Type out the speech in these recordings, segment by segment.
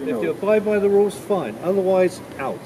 If you abide by the rules, fine. Otherwise, out.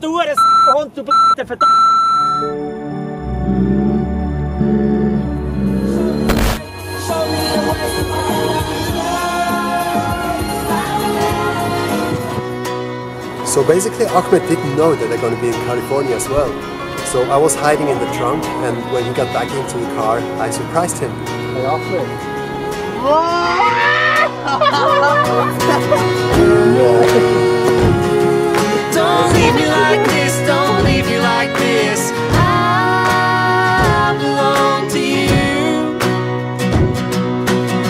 Du är ont och bättre för So basically Ahmed didn't know that they're going to be in California as well. So I was hiding in the trunk, and when he got back into the car, I surprised him. Hey Ahmed. Don't leave me like this, don't leave me like this. I belong to you. Ooh,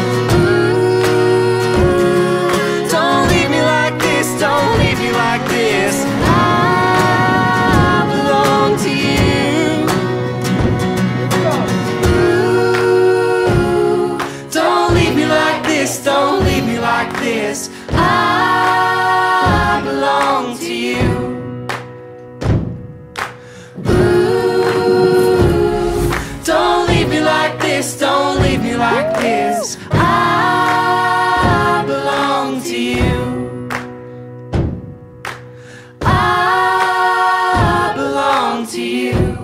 don't leave me like this, don't leave me like this. I belong to you. Ooh, don't leave me like this, don't leave me like this. I belong to you. Don't leave me like this, don't leave me like this. I belong to you. I belong to you.